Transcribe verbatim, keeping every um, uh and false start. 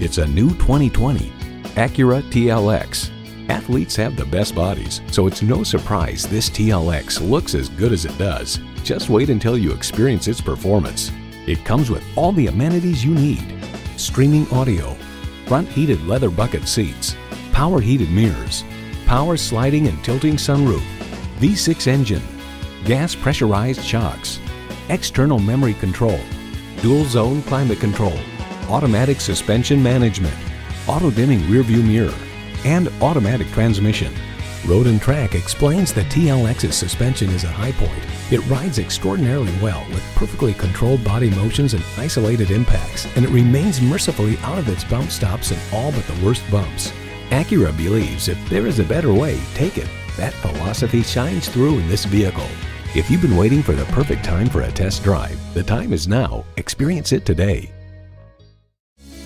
It's a new twenty twenty Acura T L X. Athletes have the best bodies, so it's no surprise this T L X looks as good as it does. Just wait until you experience its performance. It comes with all the amenities you need: streaming audio, front heated leather bucket seats, power heated mirrors, power sliding and tilting sunroof, V six engine, gas pressurized shocks, external memory control, dual zone climate control, automatic suspension management, auto dimming rearview mirror, and automatic transmission. Road and Track explains that T L X's suspension is a high point. It rides extraordinarily well with perfectly controlled body motions and isolated impacts, and it remains mercifully out of its bump stops in all but the worst bumps. Acura believes if there is a better way, take it. That philosophy shines through in this vehicle. If you've been waiting for the perfect time for a test drive, the time is now. Experience it today.